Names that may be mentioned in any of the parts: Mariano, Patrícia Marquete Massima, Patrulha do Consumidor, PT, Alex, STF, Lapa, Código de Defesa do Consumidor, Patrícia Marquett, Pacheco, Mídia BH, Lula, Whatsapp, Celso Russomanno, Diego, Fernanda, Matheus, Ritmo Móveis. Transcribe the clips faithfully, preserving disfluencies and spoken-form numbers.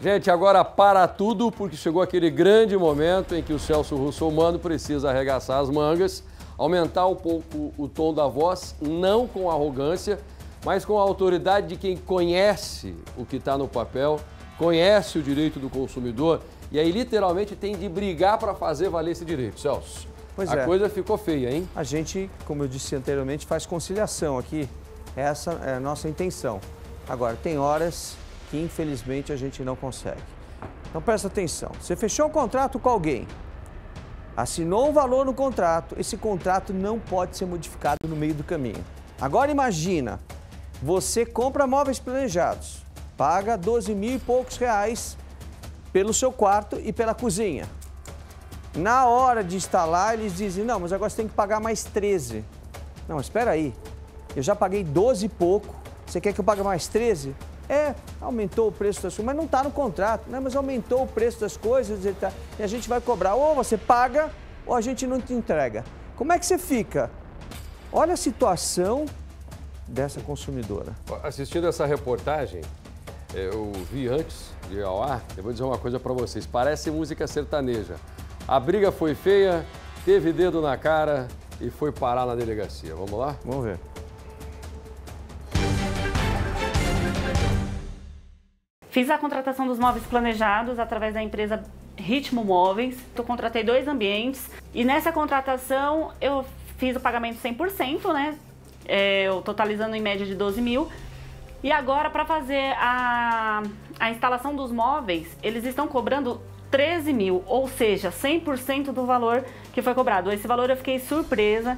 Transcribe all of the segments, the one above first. Gente, agora para tudo, porque chegou aquele grande momento em que o Celso Russomanno precisa arregaçar as mangas, aumentar um pouco o tom da voz, não com arrogância, mas com a autoridade de quem conhece o que está no papel, conhece o direito do consumidor e aí literalmente tem de brigar para fazer valer esse direito. Celso, pois a é. coisa ficou feia, hein? A gente, como eu disse anteriormente, faz conciliação aqui. Essa é a nossa intenção. Agora, tem horas que infelizmente a gente não consegue. Então presta atenção. Você fechou um contrato com alguém, assinou um valor no contrato, esse contrato não pode ser modificado no meio do caminho. Agora imagina, você compra móveis planejados, paga doze mil e poucos reais pelo seu quarto e pela cozinha. Na hora de instalar, eles dizem, não, mas agora você tem que pagar mais treze. Não, espera aí, eu já paguei doze e pouco, você quer que eu pague mais treze? É, aumentou o preço das coisas, mas não está no contrato, né? Mas aumentou o preço das coisas e, tá, e a gente vai cobrar, ou você paga ou a gente não te entrega. Como é que você fica? Olha a situação dessa consumidora. Assistindo essa reportagem, eu vi antes de ir ao ar, eu vou dizer uma coisa para vocês, parece música sertaneja. A briga foi feia, teve dedo na cara e foi parar na delegacia. Vamos lá? Vamos ver. Fiz a contratação dos móveis planejados através da empresa Ritmo Móveis. Eu contratei dois ambientes e nessa contratação eu fiz o pagamento cem por cento, né? Eu totalizando em média de doze mil. E agora, para fazer a, a instalação dos móveis, eles estão cobrando treze mil, ou seja, cem por cento do valor que foi cobrado. Esse valor eu fiquei surpresa,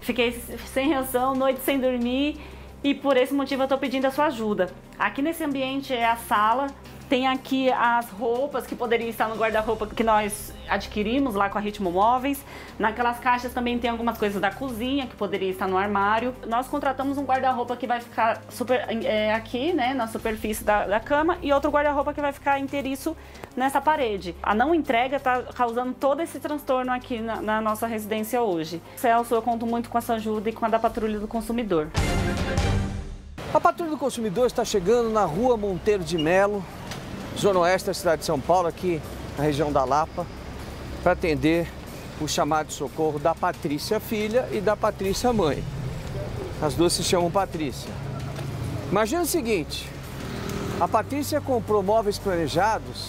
fiquei sem reação, noite sem dormir, e por esse motivo eu tô pedindo a sua ajuda. Aqui nesse ambiente é a sala, tem aqui as roupas que poderiam estar no guarda-roupa que nós adquirimos lá com a Ritmo Móveis. Naquelas caixas também tem algumas coisas da cozinha que poderia estar no armário. Nós contratamos um guarda-roupa que vai ficar super, é, aqui, né, na superfície da, da cama, e outro guarda-roupa que vai ficar inteiriço nessa parede. A não entrega está causando todo esse transtorno aqui na, na nossa residência hoje. Celso, eu conto muito com a sua ajuda e com a da Patrulha do Consumidor. A Patrulha do Consumidor está chegando na Rua Monteiro de Melo, zona oeste da cidade de São Paulo, aqui na região da Lapa, para atender o chamado de socorro da Patrícia filha e da Patrícia mãe. As duas se chamam Patrícia. Imagina o seguinte, a Patrícia comprou móveis planejados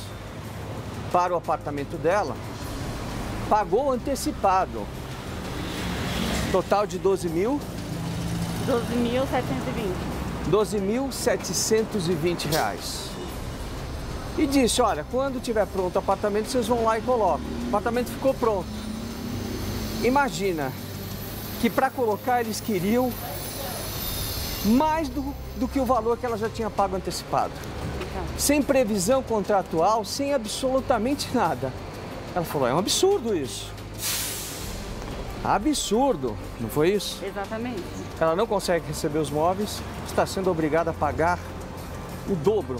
para o apartamento dela, pagou antecipado, total de doze mil. doze mil setecentos e vinte reais. E disse, olha, quando tiver pronto o apartamento, vocês vão lá e colocam. O apartamento ficou pronto. Imagina que para colocar eles queriam mais do, do que o valor que ela já tinha pago antecipado. Sem previsão contratual, sem absolutamente nada. Ela falou, é um absurdo isso. Absurdo, não foi isso? Exatamente. Ela não consegue receber os móveis, está sendo obrigada a pagar o dobro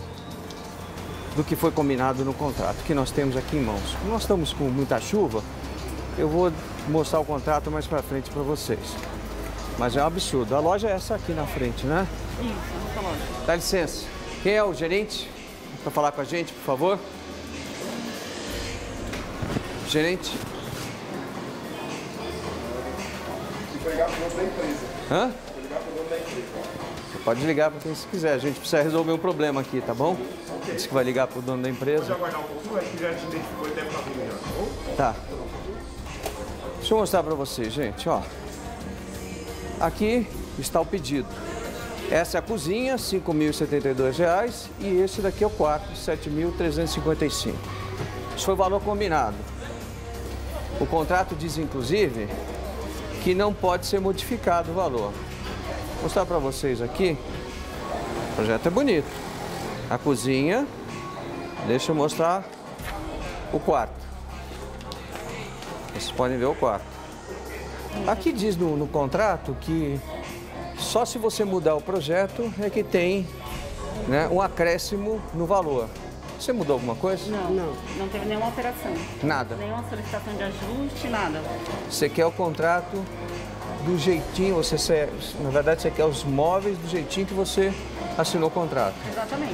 do que foi combinado no contrato, que nós temos aqui em mãos. Nós estamos com muita chuva, eu vou mostrar o contrato mais pra frente pra vocês. Mas é um absurdo. A loja é essa aqui na frente, né? Isso, essa loja. Dá licença. Quem é o gerente? Pra falar com a gente, por favor. Gerente. Vou ligar pro dono da empresa. Hã? Vou ligar pro dono da empresa. Você pode ligar para quem você quiser. A gente precisa resolver um problema aqui, tá bom? Okay. Diz que vai ligar pro dono da empresa. Pode aguardar um pouco, a gente já te identificou e deve estar vindo já. Tá. Deixa eu mostrar para vocês, gente, ó. Aqui está o pedido. Essa é a cozinha, cinco mil e setenta e dois reais, e esse daqui é o quarto, sete mil trezentos e cinquenta e cinco. Isso foi o valor combinado. O contrato diz, inclusive, que não pode ser modificado o valor. Vou mostrar para vocês aqui. O projeto é bonito. A cozinha. Deixa eu mostrar o quarto. Vocês podem ver o quarto. Aqui diz no, no contrato que só se você mudar o projeto é que tem, né, um acréscimo no valor. Você mudou alguma coisa? Não, não, não teve nenhuma alteração. Nada? Nenhuma solicitação de ajuste, nada. Você quer o contrato do jeitinho, você, você, na verdade você quer os móveis do jeitinho que você assinou o contrato. Exatamente.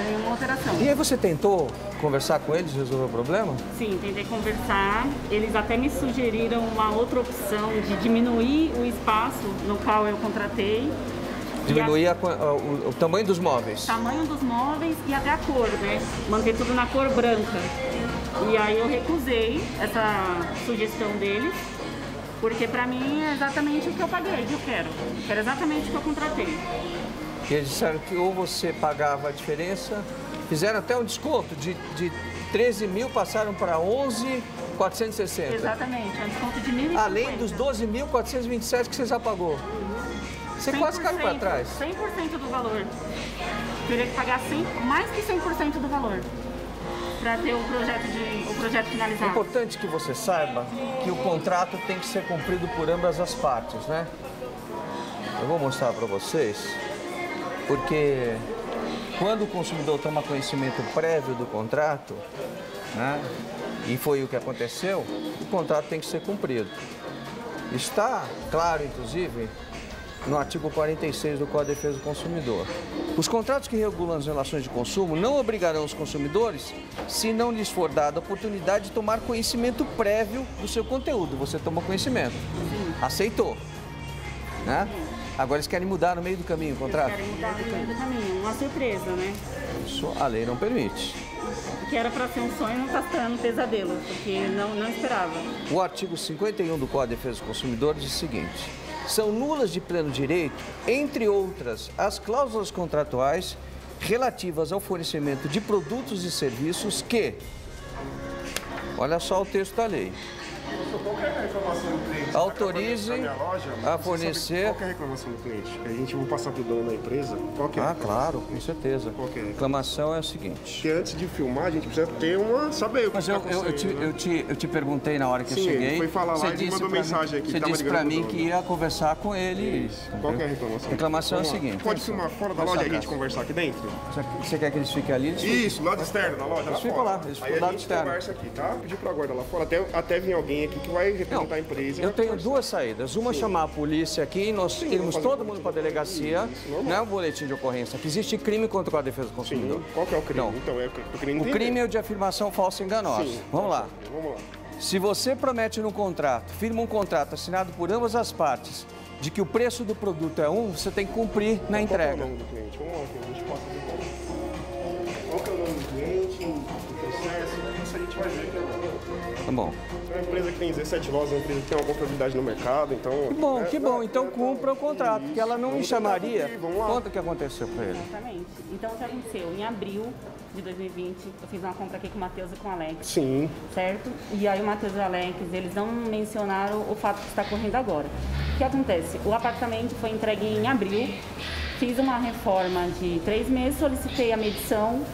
fazer nenhuma alteração. E aí você tentou conversar com eles e resolver o problema? Sim, tentei conversar. Eles até me sugeriram uma outra opção de diminuir o espaço no qual eu contratei. Diminuir a, o, o tamanho dos móveis? O tamanho dos móveis e até a cor, né? Manter tudo na cor branca. E aí eu recusei essa sugestão deles, porque pra mim é exatamente o que eu paguei, que eu quero. Eu quero exatamente o que eu contratei. E eles disseram que ou você pagava a diferença, fizeram até um desconto de, de treze mil, passaram para onze mil quatrocentos e sessenta. Exatamente, é um desconto de mil e cinquenta. Além dos doze mil quatrocentos e vinte e sete que você já pagou. Você quase caiu para trás. cem por cento do valor. Teria que pagar cem, mais que cem por cento do valor para ter o projeto, de, o projeto finalizado. É importante que você saiba que o contrato tem que ser cumprido por ambas as partes, né? Eu vou mostrar para vocês, porque quando o consumidor toma conhecimento prévio do contrato, né, e foi o que aconteceu, o contrato tem que ser cumprido. Está claro, inclusive, no artigo quarenta e seis do Código de Defesa do Consumidor. Os contratos que regulam as relações de consumo não obrigarão os consumidores se não lhes for dada a oportunidade de tomar conhecimento prévio do seu conteúdo. Você tomou conhecimento, aceitou, né? Agora eles querem mudar no meio do caminho o contrato? Eles querem mudar no meio do caminho, uma surpresa, né? Isso a lei não permite. O que era para ser um sonho não está sendo um pesadelo, porque não, não esperava. O artigo cinquenta e um do Código de Defesa do Consumidor diz o seguinte: são nulas de pleno direito, entre outras, as cláusulas contratuais relativas ao fornecimento de produtos e serviços que... Olha só o texto da lei. Qualquer reclamação do cliente, autorize a fornecer... Qualquer reclamação do cliente, a gente vai passar para o dono da empresa. Qualquer ah, claro, com certeza. Qualquer reclamação é o seguinte... Que antes de filmar, a gente precisa ter uma... Saber o que está acontecendo. Mas eu, eu, eu, te, eu, te, eu te perguntei na hora que sim, eu cheguei... Sim, foi falar lá e mandou mensagem aqui. Você disse para mim que ia conversar com ele. Isso. Qualquer reclamação. Reclamação é o seguinte... Pode filmar fora da loja e a gente conversar aqui dentro? Você quer que eles fiquem ali? Isso, lado externo da loja, lá fora. Eles ficam lá, eles ficam do lado externo. Aí a gente conversa aqui, tá? Pedir para a guarda lá fora, até vir alguém aqui que vai representar não, a empresa. Eu tenho duas saídas. Uma, sim, chamar a polícia aqui, nós sim, irmos todo mundo para a delegacia, isso, né, um boletim de ocorrência, que existe crime contra a defesa do consumidor. Sim. Qual que é o crime? Não. Então, é o crime, o crime é o de afirmação falsa e enganosa. Sim. Vamos lá. Vamos lá. Se você promete no contrato, firma um contrato assinado por ambas as partes, de que o preço do produto é um, você tem que cumprir na qual entrega. Qual é o nome do cliente? Vamos lá, a gente passa aqui. Qual que é o nome do cliente, o processo, isso a gente vai ver aqui agora. Tá bom. É uma empresa que tem dezessete lojas, é uma empresa que tem uma confiabilidade no mercado, então... Que bom, né? que bom. Então cumpra o contrato, porque ela não me chamaria. Conta o que aconteceu para ele. Exatamente. Então, o que aconteceu? Em abril de dois mil e vinte, eu fiz uma compra aqui com o Matheus e com o Alex. Sim. Certo? E aí o Matheus e o Alex, eles não mencionaram o fato que está correndo agora. O que acontece? O apartamento foi entregue em abril, fiz uma reforma de três meses, solicitei a medição,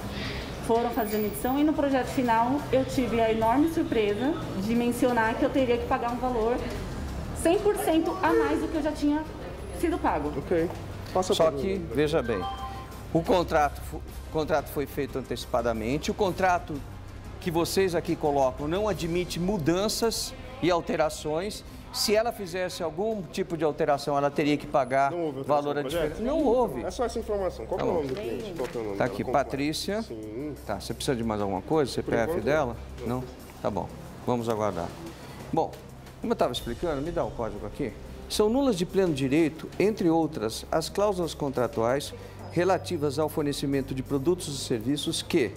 foram fazer a medição e no projeto final eu tive a enorme surpresa de mencionar que eu teria que pagar um valor cem por cento a mais do que eu já tinha sido pago. Ok. Passa Só que, mim. veja bem, o contrato, o contrato foi feito antecipadamente, o contrato que vocês aqui colocam não admite mudanças e alterações. Se ela fizesse algum tipo de alteração, ela teria que pagar valor diferente. Não houve. É só essa informação. Qual é o nome do cliente? Tá aqui, Patrícia. Sim. Tá, você precisa de mais alguma coisa? C P F dela? Não? Tá bom. Vamos aguardar. Bom, como eu estava explicando, me dá o código aqui. São nulas de pleno direito, entre outras, as cláusulas contratuais relativas ao fornecimento de produtos e serviços que...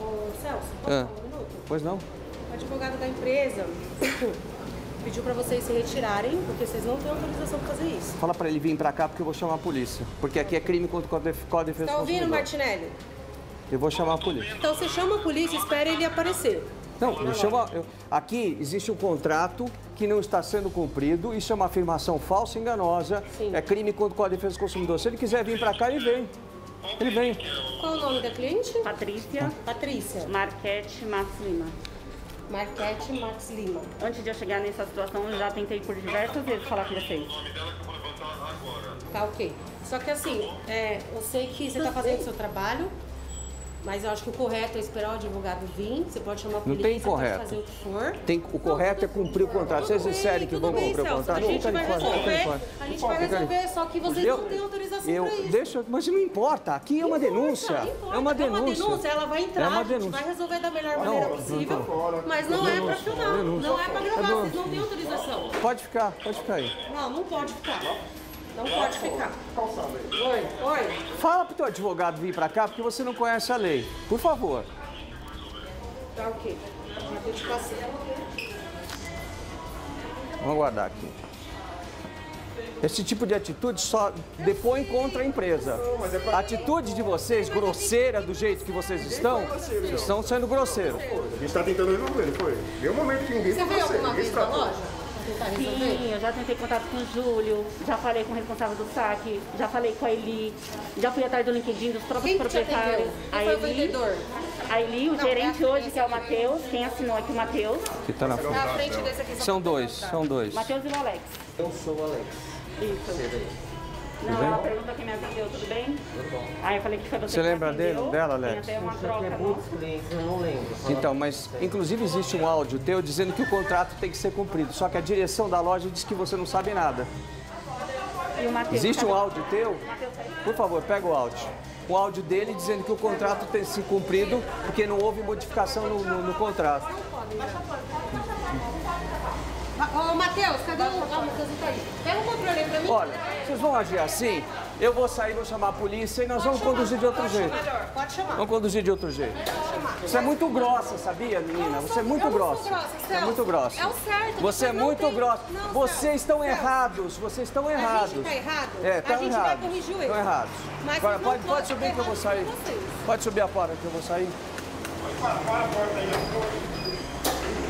Ô, Celso, pode dar um minuto? Pois não. O advogado da empresa pediu para vocês se retirarem, porque vocês não têm autorização para fazer isso. Fala para ele vir para cá, porque eu vou chamar a polícia. Porque aqui é crime contra o Código de Defesa do Consumidor. Tá ouvindo, Martinelli? Eu vou chamar a polícia. Então você chama a polícia e espera ele aparecer. Não, eu chamo, eu, aqui existe um contrato que não está sendo cumprido, isso é uma afirmação falsa e enganosa, sim, é crime contra o Código de Defesa do Consumidor. Se ele quiser vir para cá, ele vem. Ele vem. Qual o nome da cliente? Patrícia. Ah. Patrícia Marquete Massima. Marquete Max Lima. Antes de eu chegar nessa situação, eu já tentei por diversas vezes falar com vocês. Tá ok. Só que assim, é, eu sei que você tá fazendo o seu trabalho, Mas eu acho que o correto é esperar o advogado vir, você pode chamar a polícia, não tem correto. Pode fazer o que for. Tem, o correto não, tudo, é cumprir o contrato. Vocês disserem que vão cumprir o contrato? A gente vai resolver, a gente vai resolver, só que vocês eu, não têm autorização eu, para isso. Deixa, mas não importa, aqui é uma importa, denúncia. Importa, é uma denúncia. É uma denúncia, ela vai entrar, é a gente vai resolver da melhor maneira não, possível, não, mas não é, é para filmar, é não é para gravar, é vocês não têm autorização. Pode ficar, pode ficar aí. Não, não pode ficar. Não pode ficar. Oi, oi. Fala pro teu advogado vir pra cá, porque você não conhece a lei. Por favor. Tá ok. Vamos aguardar aqui. Esse tipo de atitude só depõe contra a empresa. A atitude de vocês, grosseira do jeito que vocês estão, vocês estão sendo grosseiros. A gente tá tentando resolver, foi? Deu um momento que ninguém... Você veio alguma vez na loja? Sim, eu já tentei contato com o Júlio, já falei com o responsável do saque, já falei com a Eli, já fui atrás do LinkedIn dos próprios proprietários. A Eli, a Eli, o não, gerente é hoje, que é o Matheus, quem assinou aqui o Matheus. Que tá na frente, na frente desse aqui. São dois, são dois. Matheus e o Alex. Eu sou o Alex. Isso. Não, ela pergunta quem me atendeu, tudo bem? Tudo bom. Aí eu falei que foi você. Você lembra dele, dela, Alex? Tem até uma troca, é não? Clientes, eu não lembro. Então, mas inclusive existe um áudio teu dizendo que o contrato tem que ser cumprido, só que a direção da loja diz que você não sabe nada. E o Matheus, existe um áudio teu? Por favor, pega o áudio. O áudio dele dizendo que o contrato tem que ser cumprido porque não houve modificação no, no, no contrato. Ô, Matheus, cadê o... Ah, Matheus não tá aí. Pega o controle pra mim. Olha, vocês vão agir assim, eu vou sair, vou chamar a polícia e nós pode vamos chamar, conduzir de outro pode jeito. Chamar, pode chamar. Vamos conduzir de outro jeito. Você é muito grossa, sabia, menina? Você é muito grossa. Você é muito grossa. É o certo. Você é muito grossa. Vocês estão errados, vocês estão errados. A gente tá errado? É, tá errado. A gente vai corrigir o erro. Estão errados. Agora, pode, pode subir que eu vou sair. Pode subir a porta que eu vou sair. Para, para a porta aí, eu vou...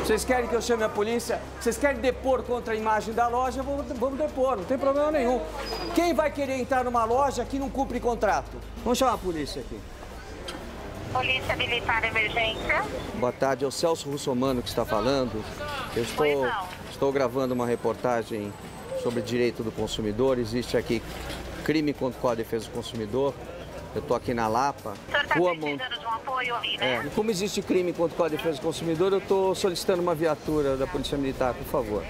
Vocês querem que eu chame a polícia? Vocês querem depor contra a imagem da loja? Vamos, vamos depor, não tem problema nenhum. Quem vai querer entrar numa loja que não cumpre contrato? Vamos chamar a polícia aqui. Polícia Militar Emergência. Boa tarde, é o Celso Russomanno que está falando. Eu estou, estou gravando uma reportagem sobre direito do consumidor. Existe aqui crime contra o Código de Defesa do Consumidor. Eu estou aqui na Lapa. O senhor está precisando de um apoio ali, né? É, como existe crime contra o Código de Defesa do Consumidor, eu estou solicitando uma viatura da Polícia Militar, por favor.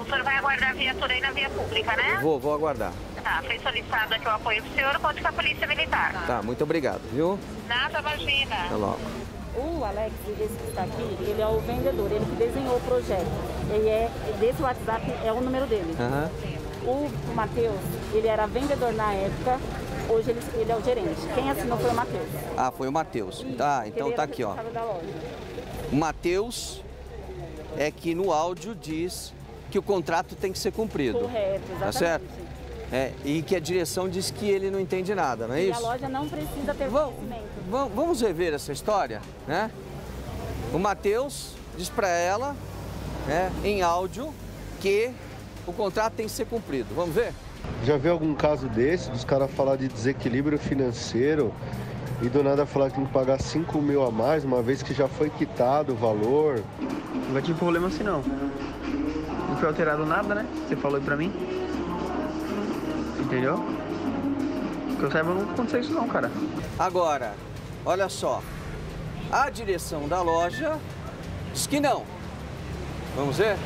O senhor vai aguardar a viatura aí na via pública, né? Vou, vou aguardar. Tá, foi solicitado aqui o apoio do senhor contra com a Polícia Militar. Tá, muito obrigado, viu? Nada, imagina. Até logo. O Alex, esse que está aqui, ele é o vendedor, ele que desenhou o projeto. Ele é, desse WhatsApp é o número dele. Uhum. O Matheus, ele era vendedor na época. Hoje ele, ele é o gerente. Quem assinou foi o Matheus. Ah, foi o Matheus. Tá, então tá aqui, ó. O Matheus é que no áudio diz que o contrato tem que ser cumprido. Correto, exatamente. Tá certo? É, e que a direção diz que ele não entende nada, não é isso? E a loja não precisa ter conhecimento. Vamos rever essa história, né? O Matheus diz pra ela, né, em áudio, que o contrato tem que ser cumprido. Vamos ver? Já vi algum caso desse, dos caras falar de desequilíbrio financeiro e do nada falar que tem que pagar cinco mil a mais, uma vez que já foi quitado o valor. Não vai ter problema assim não. Não foi alterado nada, né? Você falou aí pra mim. Entendeu? Que eu saiba, não aconteceu isso não, cara. Agora, olha só. A direção da loja diz que não. Vamos ver?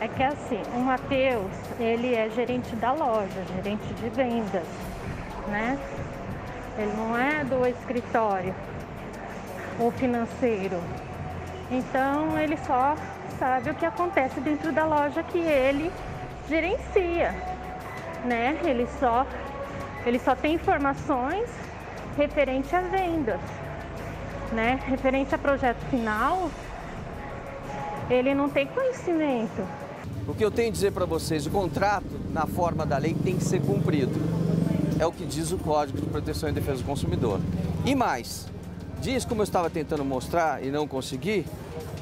É que assim, o Matheus, ele é gerente da loja, gerente de vendas, né? Ele não é do escritório ou financeiro. Então, ele só sabe o que acontece dentro da loja que ele gerencia, né? Ele só, ele só tem informações referente a vendas, né? Referente a projeto final, ele não tem conhecimento. O que eu tenho a dizer para vocês, o contrato, na forma da lei, tem que ser cumprido. É o que diz o Código de Proteção e Defesa do Consumidor. E mais, diz, como eu estava tentando mostrar e não consegui,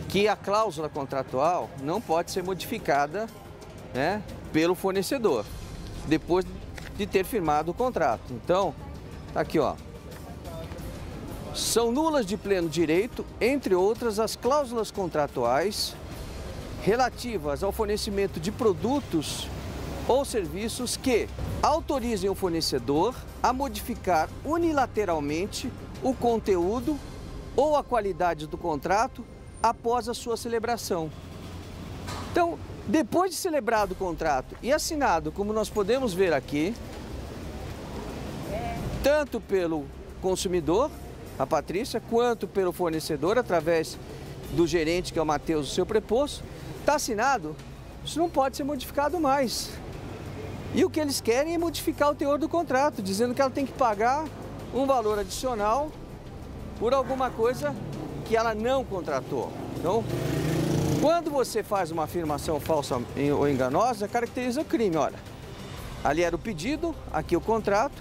que a cláusula contratual não pode ser modificada, né, pelo fornecedor, depois de ter firmado o contrato. Então, tá aqui, ó. São nulas de pleno direito, entre outras, as cláusulas contratuais relativas ao fornecimento de produtos ou serviços que autorizem o fornecedor a modificar unilateralmente o conteúdo ou a qualidade do contrato após a sua celebração. Então, depois de celebrado o contrato e assinado, como nós podemos ver aqui, tanto pelo consumidor, a Patrícia, quanto pelo fornecedor, através do gerente, que é o Matheus, o seu preposto, está assinado, isso não pode ser modificado mais. E o que eles querem é modificar o teor do contrato, dizendo que ela tem que pagar um valor adicional por alguma coisa que ela não contratou. Então, quando você faz uma afirmação falsa ou enganosa, caracteriza o crime. Olha, ali era o pedido, aqui o contrato,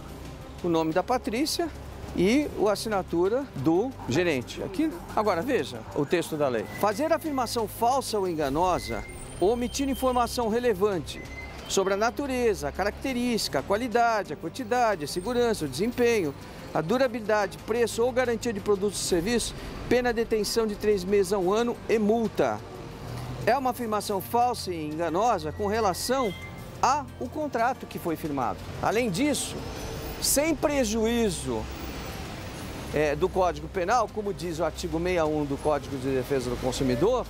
o nome da Patrícia e a assinatura do gerente. Aqui, agora veja o texto da lei. Fazer afirmação falsa ou enganosa, omitir informação relevante sobre a natureza, a característica, a qualidade, a quantidade, a segurança, o desempenho, a durabilidade, preço ou garantia de produtos e serviços, pena de detenção de três meses a um ano e multa. É uma afirmação falsa e enganosa com relação ao contrato que foi firmado. Além disso, sem prejuízo É, do Código Penal, como diz o artigo sessenta e um do Código de Defesa do Consumidor,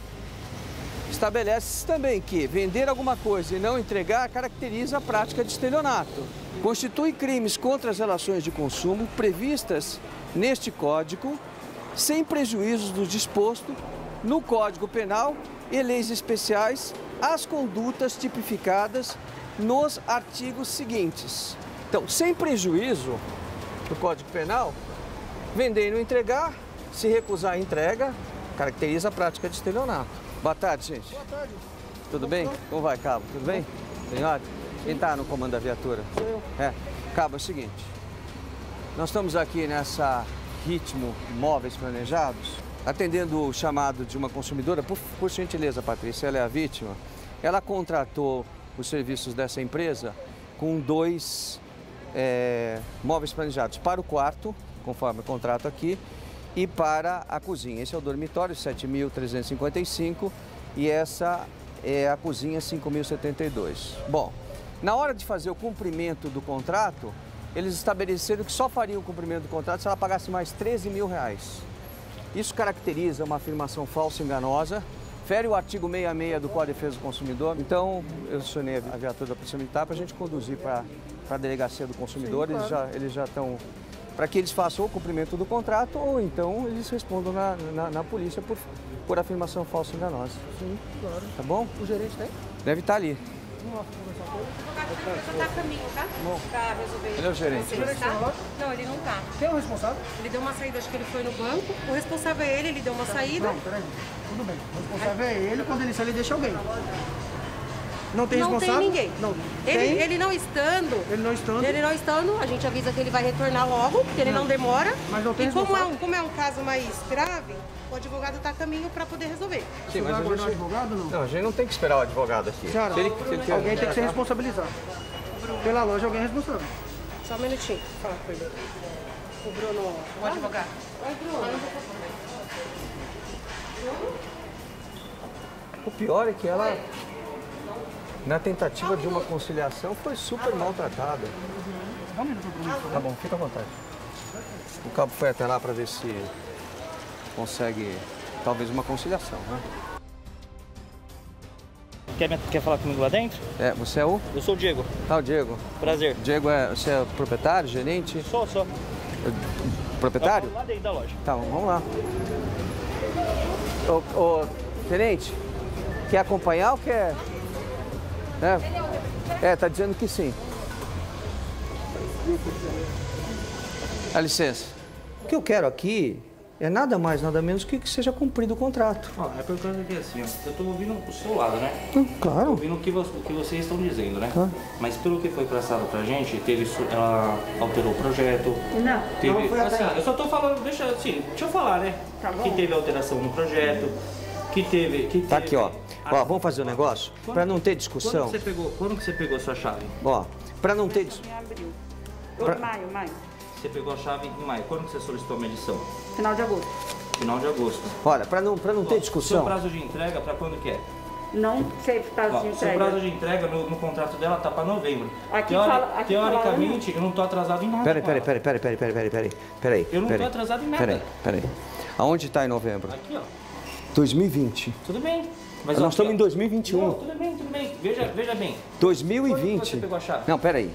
estabelece também que vender alguma coisa e não entregar caracteriza a prática de estelionato. Constitui crimes contra as relações de consumo previstas neste Código, sem prejuízo do disposto no Código Penal e leis especiais às condutas tipificadas nos artigos seguintes. Então, sem prejuízo do Código Penal, vender e não entregar, se recusar a entrega, caracteriza a prática de estelionato. Boa tarde, gente. Boa tarde. Tudo bem? Como vai, Cabo? Tudo bem? Tem ordem? Quem está no comando da viatura? Sou eu. É. Cabo, é o seguinte, nós estamos aqui nessa Ritmo Móveis Planejados, atendendo o chamado de uma consumidora, por, por gentileza, Patrícia, ela é a vítima. Ela contratou os serviços dessa empresa com dois é, móveis planejados para o quarto, conforme o contrato aqui, e para a cozinha. Esse é o dormitório, sete mil trezentos e cinquenta e cinco, e essa é a cozinha, cinco mil e setenta e dois. Bom, na hora de fazer o cumprimento do contrato, eles estabeleceram que só faria o cumprimento do contrato se ela pagasse mais treze mil reais. Isso caracteriza uma afirmação falsa e enganosa, fere o artigo sessenta e seis do Código de Defesa do Consumidor. Então, eu acionei a viatura da Polícia Militar para a gente conduzir para a Delegacia do Consumidor. Sim, claro. Eles já, eles já estão... para que eles façam o cumprimento do contrato ou então eles respondam na, na, na polícia por, por afirmação falsa e enganosa. Sim, claro. Tá bom? O gerente tem? Deve estar ali. Vamos lá conversar com ele. O advogado está a caminho, tá? Bom. Pra resolver. Ele é o gerente. Vocês, tá? Não, ele não tá. Quem é o responsável? Ele deu uma saída, acho que ele foi no banco. O responsável é ele, ele deu uma saída. Não, peraí. Tudo bem. O responsável é ele, quando ele sai, ele deixa alguém. Não tem responsável? Não tem ninguém. Não. Ele, tem. ele não estando. Ele não estando. Ele não estando, a gente avisa que ele vai retornar logo, que ele não, não demora. Mas não tem e como é, um, como é um caso mais grave, o advogado está a caminho para poder resolver. Sim, mas o advogado não? Não, a gente não tem que esperar o advogado aqui. Senhora, se ele, se ele, se alguém tem que ser responsabilizado. Pela loja, alguém é responsável. Só um minutinho, fala com ele. O Bruno, o advogado. Oi, Bruno. O pior é que ela... na tentativa de uma conciliação, foi super maltratada. Tá bom, fica à vontade. O cabo foi até lá para ver se consegue, talvez, uma conciliação, né? Quer, quer falar comigo lá dentro? É, você é o? Eu sou o Diego. Ah, o Diego. Prazer. Diego, é, você é o proprietário, gerente? Sou, sou. Proprietário? Lá dentro da loja. Tá, vamos lá. Ô, ô, gerente, quer acompanhar ou quer... É, é, tá dizendo que sim. Dá licença. O que eu quero aqui é nada mais, nada menos que que seja cumprido o contrato. Ah, é por causa que assim, eu tô ouvindo o seu lado, né? Claro. Tô ouvindo o que, o que vocês estão dizendo, né? Ah. Mas pelo que foi passado pra gente, teve, ela alterou o projeto. Não. Teve, não foi assim, eu só tô falando, deixa, assim, deixa eu falar, né? Tá bom. Que teve alteração no projeto, que teve... Que tá teve, aqui, ó. Ó, vamos fazer um negócio? Para não ter discussão... Quando que você pegou, quando que você pegou a sua chave? Ó, para não ter... Em abril. Pra... Maio, maio. Você pegou a chave em maio. Quando que você solicitou a medição? Final de agosto. Final de agosto. Olha, para não, pra não Ó, ter discussão... O prazo de entrega, para quando que é? não teve prazo ó, de entrega. O prazo de entrega no, no contrato dela tá para novembro. Aqui Teori, fala, aqui teoricamente, fala... eu não tô atrasado em nada. Peraí, peraí, peraí, peraí, peraí, peraí, peraí, peraí. Eu não peraí, tô atrasado em nada. Peraí, peraí. Aonde está em novembro? Aqui, ó. dois mil e vinte. Tudo bem. Mas nós ó, estamos ó. em dois mil e vinte e um. Não, tudo bem, tudo bem. Veja, veja bem. dois mil e vinte. Você pegou a chave? Não, peraí.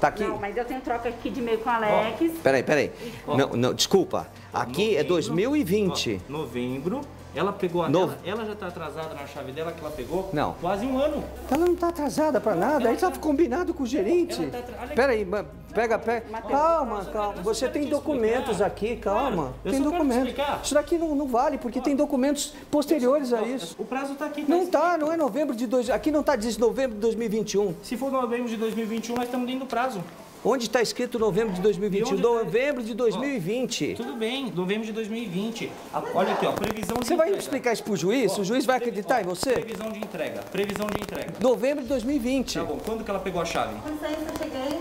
Tá aqui. Não, mas eu tenho troca aqui de e-mail com o Alex. Ó, peraí, peraí. Ó, não, não, desculpa. Aqui novembro, é dois mil e vinte. Ó, novembro. Ela pegou a no... Ela já está atrasada na chave dela que ela pegou? Não. Quase um ano. Ela não está atrasada para nada. Aí estava tá... combinado com o gerente. Tá atra... Peraí, pega, pega. Mateus, calma, calma. Você tem documentos explicar. aqui, calma. Claro, tem documentos. Isso daqui não, não vale, porque ó, tem documentos posteriores só, a isso. O prazo está aqui. Tá não está, não é novembro de... Dois... Aqui não está, diz novembro de dois mil e vinte e um. Se for novembro de dois mil e vinte e um, nós estamos dentro do prazo. Onde está escrito novembro de dois mil e vinte e um? Tá... Novembro de dois mil e vinte. Tudo bem, novembro de dois mil e vinte. Olha aqui, ó, previsão de você entrega. Você vai explicar isso para o juiz? Ó, o juiz vai acreditar ó, em você? Previsão de entrega, previsão de entrega. Novembro de dois mil e vinte. Tá bom, quando que ela pegou a chave? Quando saiu que eu cheguei.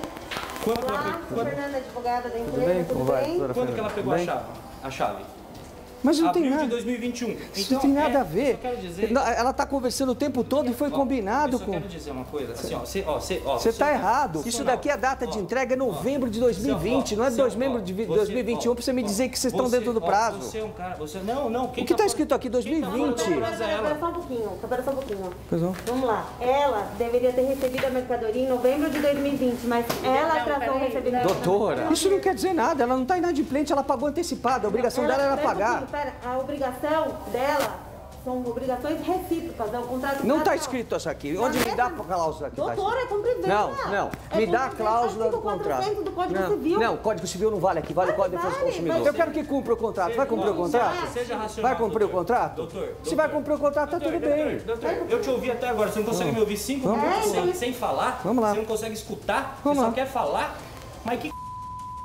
Quando Olá, ela pegou... Fernanda, advogada da empresa, tudo bem? Tudo bem? Tudo bem? Quando que ela pegou a chave? A chave? Mas não tem nada. De dois mil e vinte e um. Então, isso não tem nada é, a ver. Eu quero dizer... Ela está conversando o tempo todo e foi ó, combinado eu só com... Eu quero dizer uma coisa. Assim, ó, você você está errado. Isso daqui, a data ó, de entrega é novembro ó, de dois mil e vinte, ó, não é novembro de dois mil e vinte e um para você me dizer que vocês estão dentro do prazo. Ó, você é um cara... Você... Não, não. Quem o que está tá escrito aqui? dois mil e vinte. Espera só um pouquinho. Espera só um pouquinho. Vamos lá. Ela deveria ter recebido a mercadoria em novembro de dois mil e vinte, mas ela atrasou o recebimento. Doutora, isso não quer dizer nada. Ela não está inadimplente, ela pagou antecipada. A obrigação dela era pagar. Pera, a obrigação dela são obrigações recíprocas, é o contrato. Não está escrito essa aqui. Na Onde me dá a cláusula aqui? Doutora, tá é convivência. Não, não. É me dá a cláusula do contrato. Do Código não, Civil. Não, o Código Civil não vale aqui, vale mas o Código de Defesa do Consumidor. Mas... Eu quero que cumpra o contrato. Vai cumprir o contrato? Seja racional, vai cumprir o contrato? Doutor, doutor. Se vai cumprir o contrato, doutor, tá tudo doutor, bem. Doutor, doutor, eu te ouvi até agora, você não consegue me ouvir cinco minutos sem, sem falar? Vamos lá. Você não consegue escutar? Você só quer falar? Mas que...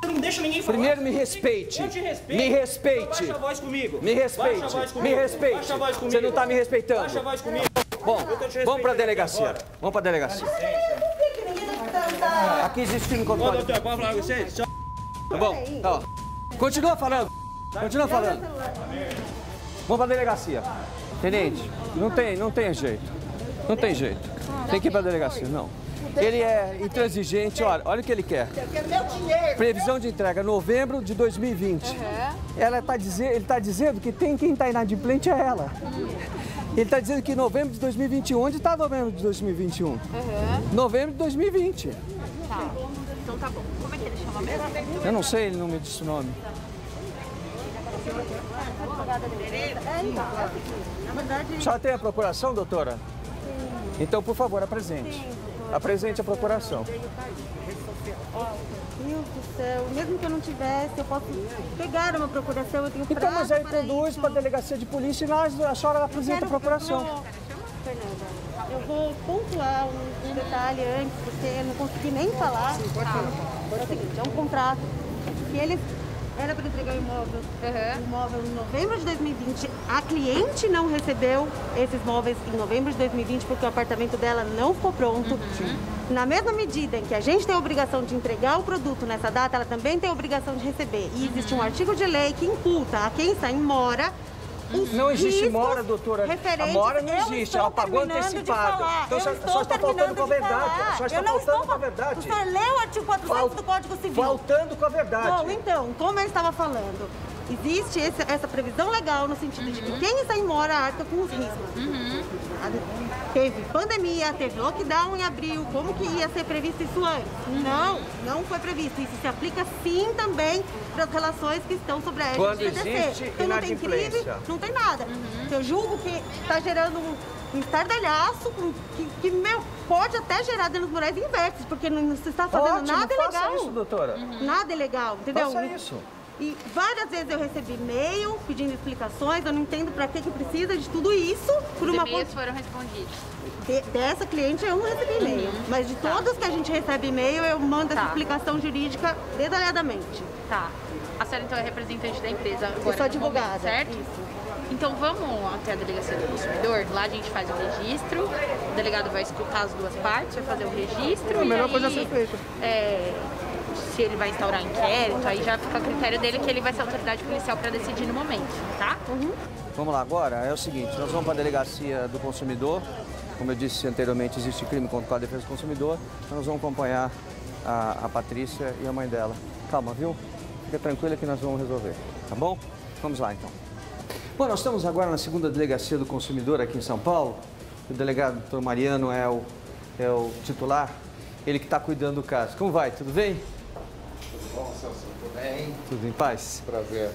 Não deixa ninguém falar. Primeiro me respeite. Eu te respeito. Me respeite. Então baixa a voz comigo. Me respeite. Baixa a voz comigo. Me respeite. Baixa a voz comigo. Você não está me respeitando. Baixa a voz comigo. Bom, vamos para a delegacia. Vamos para a delegacia. Aqui existe filme contra o Código. Doutor, pode falar com vocês? Bom, ó. Continua falando. Continua falando. Vamos para a delegacia. Tenente, não tem, não tem jeito. Não tem jeito. Tem que ir para a delegacia, não. Ele é intransigente, olha, olha o que ele quer. Previsão de entrega, novembro de dois mil e vinte. Uhum. Ela tá dizer, ele está dizendo que tem quem está inadimplente é ela. Ele está dizendo que novembro de dois mil e vinte e um, onde está novembro de dois mil e vinte e um? Uhum. Novembro de dois mil e vinte. Tá, então tá bom. Como é que ele chama mesmo? Eu não sei, ele não me disse o nome. A senhora tem a procuração, doutora? Sim. Então, por favor, apresente. Sim. Apresente a procuração. Meu Deus do céu, mesmo que eu não tivesse, eu posso pegar uma procuração, eu tenho prazo. Então, mas aí para conduz para a delegacia de polícia e nós, a senhora apresenta quero, a procuração. Não, Fernanda, eu vou pontuar um detalhe antes, porque eu não consegui nem falar. Ah, é o seguinte, é um contrato que ele era para entregar o imóvel, uhum. imóvel em novembro de dois mil e vinte. A cliente não recebeu esses móveis em novembro de dois mil e vinte porque o apartamento dela não ficou pronto. Uhum. Na mesma medida em que a gente tem a obrigação de entregar o produto nessa data, ela também tem a obrigação de receber. E existe um artigo de lei que imputa a quem está em mora. Não existe mora, doutora. A mora não existe, ela pagou antecipado. Então só está faltando com a verdade. Só está faltando com a verdade. Você leu o artigo quatrocentos do Código Civil. Faltando com a verdade. Bom, então, como eu estava falando, existe esse, essa previsão legal no sentido uhum. de que quem está em mora arca com os riscos. Uhum. Teve pandemia, teve lockdown em abril, como que ia ser previsto isso antes? Uhum. Não, não foi previsto. Isso se aplica sim também para as relações que estão sobre a L G B T. Então não tem crise, não tem nada. Uhum. Eu julgo que está gerando um estardalhaço que, que meu, pode até gerar danos morais inversos, porque não se está fazendo Ótimo, nada faça ilegal. Isso, doutora. Uhum. Nada ilegal, entendeu? Faça isso. E várias vezes eu recebi e-mail pedindo explicações, eu não entendo para que que precisa de tudo isso. Por uma coisa foram respondidos. De, dessa cliente eu não recebi e-mail, uhum. mas de tá. todas que a gente recebe e-mail eu mando tá. essa explicação jurídica detalhadamente. Tá. A senhora então é representante da empresa agora. Eu sou advogada. Momento, certo? Isso. Então vamos até a delegacia do consumidor, lá a gente faz o registro, o delegado vai escutar as duas partes, vai fazer o registro. É a melhor aí, coisa a ser feita. É... Se ele vai instaurar inquérito, aí já fica a critério dele que ele vai ser a autoridade policial para decidir no momento, tá? Uhum. Vamos lá, agora é o seguinte, nós vamos para a delegacia do consumidor. Como eu disse anteriormente, existe crime contra o Código de Defesa do Consumidor. Então nós vamos acompanhar a, a Patrícia e a mãe dela. Calma, viu? Fica tranquila que nós vamos resolver, tá bom? Vamos lá, então. Bom, nós estamos agora na segunda Delegacia do Consumidor aqui em São Paulo. O delegado doutor Mariano é o, é o titular, ele que está cuidando do caso. Como vai? Tudo bem? Tudo bom, Celso? Tudo bem? Tudo em paz? Prazer.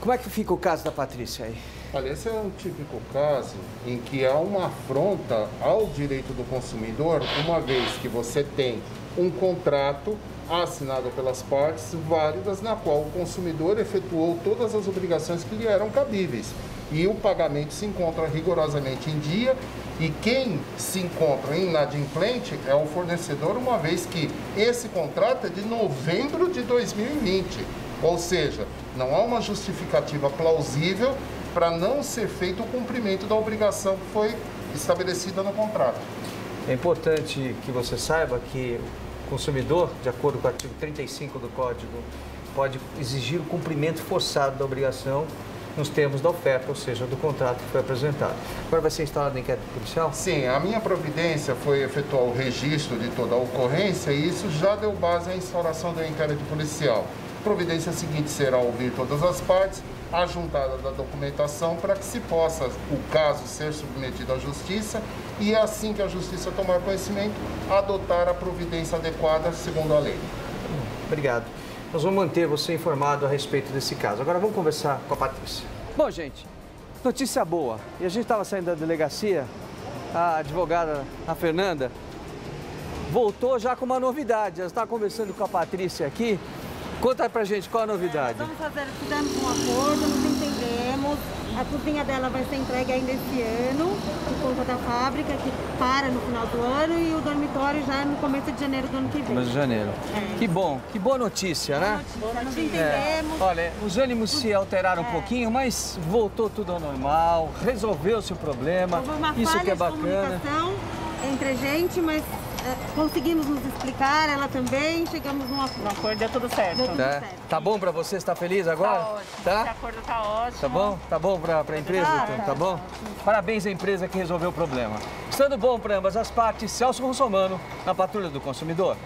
Como é que fica o caso da Patrícia aí? Olha, esse é um típico caso em que há uma afronta ao direito do consumidor, uma vez que você tem um contrato assinado pelas partes válidas na qual o consumidor efetuou todas as obrigações que lhe eram cabíveis. E o pagamento se encontra rigorosamente em dia e quem se encontra inadimplente é o fornecedor, uma vez que esse contrato é de novembro de dois mil e vinte. Ou seja, não há uma justificativa plausível para não ser feito o cumprimento da obrigação que foi estabelecida no contrato. É importante que você saiba que o consumidor, de acordo com o artigo trinta e cinco do Código, pode exigir o cumprimento forçado da obrigação nos termos da oferta, ou seja, do contrato que foi apresentado. Agora vai ser instalado inquérito policial? Sim, a minha providência foi efetuar o registro de toda a ocorrência e isso já deu base à instauração do inquérito policial. A providência seguinte será ouvir todas as partes, a juntada da documentação para que se possa o caso ser submetido à justiça e assim que a justiça tomar conhecimento, adotar a providência adequada segundo a lei. Obrigado. Nós vamos manter você informado a respeito desse caso. Agora vamos conversar com a Patrícia. Bom, gente, notícia boa. E a gente estava saindo da delegacia, a advogada, a Fernanda, voltou já com uma novidade. Ela está conversando com a Patrícia aqui. Conta pra gente qual a novidade. É, vamos fazer, fizemos um acordo, nos entendemos. A cozinha dela vai ser entregue ainda esse ano, por conta da fábrica, que para no final do ano, e o dormitório já no começo de janeiro do ano que vem. Começo de janeiro. É. Que bom, que boa notícia, né? Boa notícia, nos entendemos. É. Olha, os ânimos se alteraram é. um pouquinho, mas voltou tudo ao normal, resolveu-se o problema, isso que é bacana. Entre a gente, mas é, conseguimos nos explicar, ela também, chegamos num acordo. No acordo deu tudo certo. Deu tudo tá. certo. Tá bom pra você? Você tá feliz agora? Tá ótimo. Tá? Esse acordo tá ótimo. Tá bom? Tá bom pra, pra empresa? Ah, então, tá, tá bom? Ótimo. Parabéns à empresa que resolveu o problema. Estando bom pra ambas as partes, Celso Russomanno, na Patrulha do Consumidor.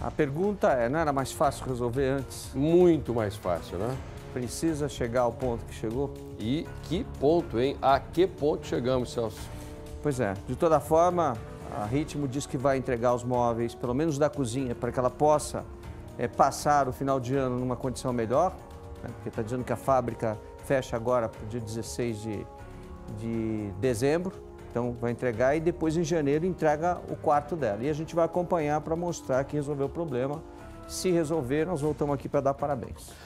A pergunta é, não era mais fácil resolver antes? Muito mais fácil, né? Precisa chegar ao ponto que chegou? E que ponto, hein? A que ponto chegamos, Celso? Pois é. De toda forma, a Ritmo diz que vai entregar os móveis, pelo menos da cozinha, para que ela possa é, passar o final de ano numa condição melhor, né? Porque está dizendo que a fábrica fecha agora para o dia dezesseis de dezembro. Então, vai entregar e depois, em janeiro, entrega o quarto dela. E a gente vai acompanhar para mostrar que resolveu o problema. Se resolver, nós voltamos aqui para dar parabéns.